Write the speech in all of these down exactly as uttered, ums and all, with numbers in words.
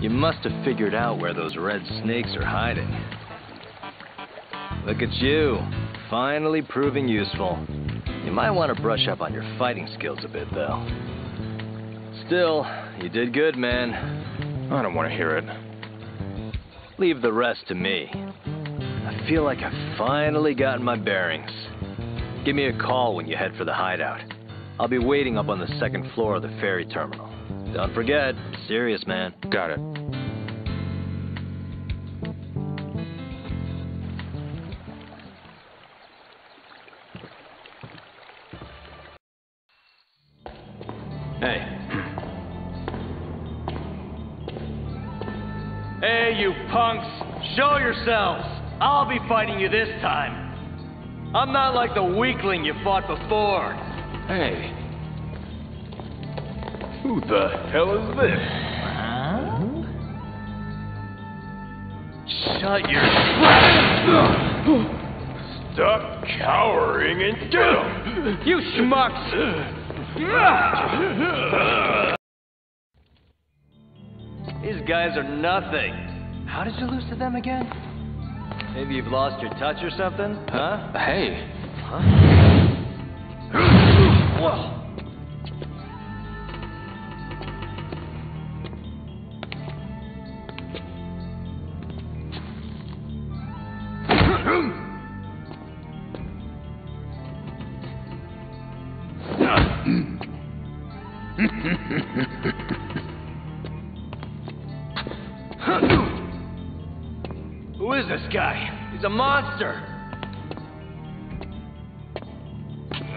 You must have figured out where those red snakes are hiding. Look at you, finally proving useful. You might want to brush up on your fighting skills a bit, though. Still, you did good, man. I don't want to hear it. Leave the rest to me. I feel like I've finally gotten my bearings. Give me a call when you head for the hideout. I'll be waiting up on the second floor of the ferry terminal. Don't forget, serious, man. Got it. Hey. Hey, you punks! Show yourselves! I'll be fighting you this time. I'm not like the weakling you fought before. Hey. Who the hell is this? Huh? Shut your mouth! Stop cowering and get him! You schmucks! These guys are nothing. How did you lose to them again? Maybe you've lost your touch or something? Huh? Uh, hey. Huh? Whoa. Who is this guy? He's a monster!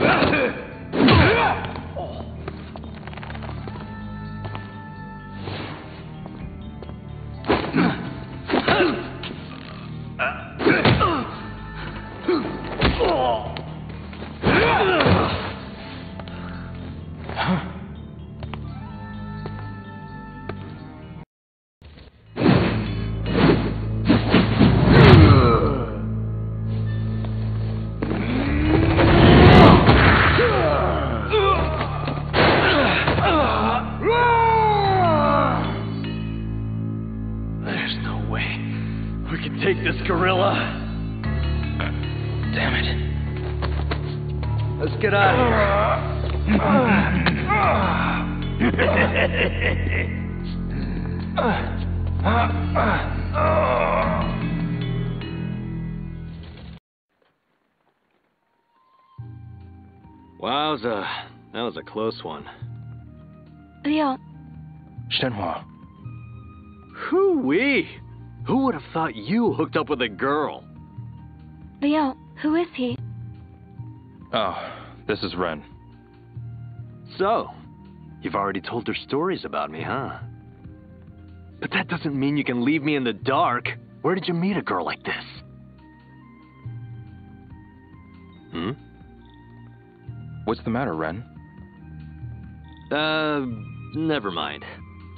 Oh. Gorilla. Damn it. Let's get out of here. Wowza. That was a close one. Leo. Shen Hua. Hoo-wee. Who would have thought you hooked up with a girl? Leo, who is he? Oh, this is Ren. So, you've already told her stories about me, huh? But that doesn't mean you can leave me in the dark. Where did you meet a girl like this? Hmm? What's the matter, Ren? Uh, never mind.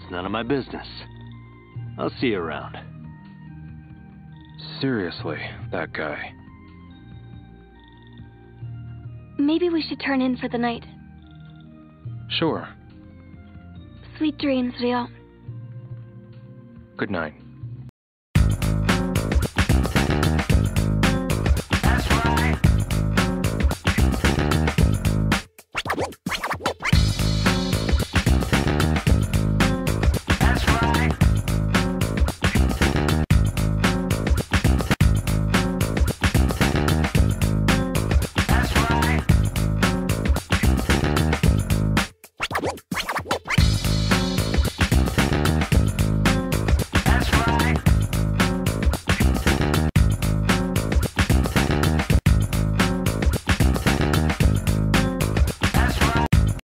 It's none of my business. I'll see you around. Seriously, that guy. Maybe we should turn in for the night. Sure. Sweet dreams, Ryo. Good night. That's right.